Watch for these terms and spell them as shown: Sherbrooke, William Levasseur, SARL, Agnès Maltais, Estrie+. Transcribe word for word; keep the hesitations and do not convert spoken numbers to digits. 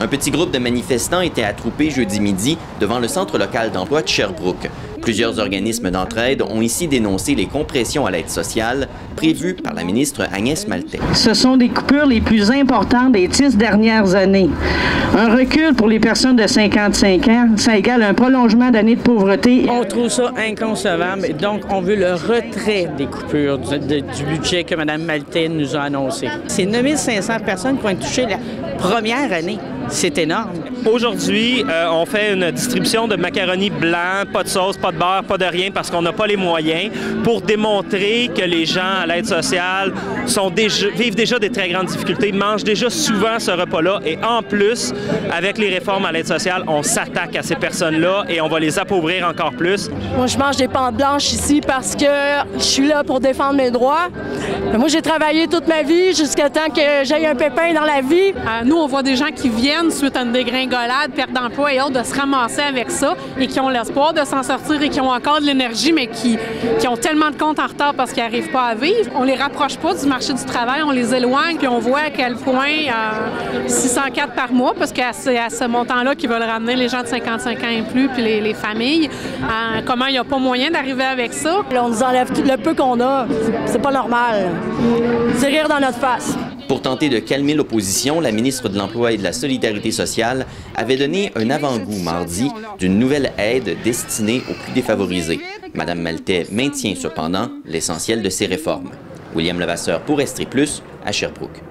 Un petit groupe de manifestants était attroupé jeudi midi devant le centre local d'emploi de Sherbrooke. Plusieurs organismes d'entraide ont ici dénoncé les compressions à l'aide sociale prévues par la ministre Agnès Maltais. Ce sont des coupures les plus importantes des dix dernières années. Un recul pour les personnes de cinquante-cinq ans, ça égale un prolongement d'années de pauvreté. On trouve ça inconcevable et donc on veut le retrait des coupures du, de, du budget que Mme Maltais nous a annoncé. C'est neuf mille cinq cents personnes qui vont être touchées la première année. C'est énorme. Aujourd'hui, euh, on fait une distribution de macaroni blanc, pas de sauce, pas de beurre, pas de rien, parce qu'on n'a pas les moyens, pour démontrer que les gens à l'aide sociale sont déjà, vivent déjà des très grandes difficultés, mangent déjà souvent ce repas-là. Et en plus, avec les réformes à l'aide sociale, on s'attaque à ces personnes-là et on va les appauvrir encore plus. Moi, je mange des pâtes blanches ici parce que je suis là pour défendre mes droits. Mais moi, j'ai travaillé toute ma vie jusqu'à temps que j'aille un pépin dans la vie. Euh, nous, on voit des gens qui viennent suite à une dégringolade, perte d'emploi et autres, de se ramasser avec ça et qui ont l'espoir de s'en sortir et qui ont encore de l'énergie, mais qui, qui ont tellement de comptes en retard parce qu'ils n'arrivent pas à vivre. On les rapproche pas du marché du travail, on les éloigne, puis on voit à quel point euh, six cent quatre par mois, parce qu'à ce, à ce montant-là qu'ils veulent ramener les gens de cinquante-cinq ans et plus, puis les, les familles, euh, comment il n'y a pas moyen d'arriver avec ça. On nous enlève tout le peu qu'on a. C'est pas normal. C'est rire dans notre face. Pour tenter de calmer l'opposition, la ministre de l'Emploi et de la Solidarité sociale avait donné un avant-goût mardi d'une nouvelle aide destinée aux plus défavorisés. Mme Maltais maintient cependant l'essentiel de ces réformes. William Levasseur pour Estrie+, à Sherbrooke.